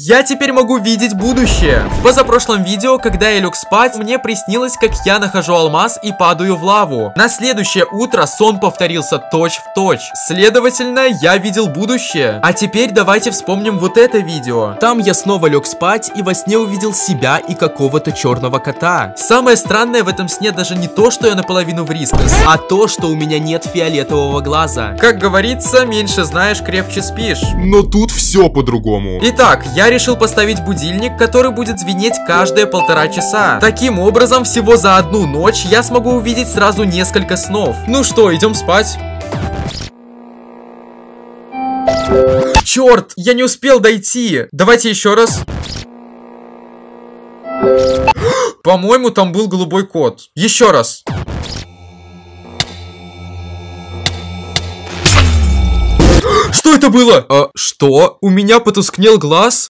Я теперь могу видеть будущее. В позапрошлом видео, когда я лег спать, мне приснилось, как я нахожу алмаз и падаю в лаву. На следующее утро сон повторился точь-в-точь. Следовательно, я видел будущее. А теперь давайте вспомним вот это видео. Там я снова лег спать и во сне увидел себя и какого-то черного кота. Самое странное в этом сне даже не то, что я наполовину в Рискас, а то, что у меня нет фиолетового глаза. Как говорится, меньше знаешь, крепче спишь. Но тут все по-другому. Итак, я решил поставить будильник, который будет звенеть каждые 1,5 часа. Таким образом, всего за одну ночь я смогу увидеть сразу несколько снов. Ну что, идем спать. Черт, я не успел дойти. Давайте еще раз. По-моему, там был голубой кот. Еще раз. Что это было? Что? У меня потускнел глаз?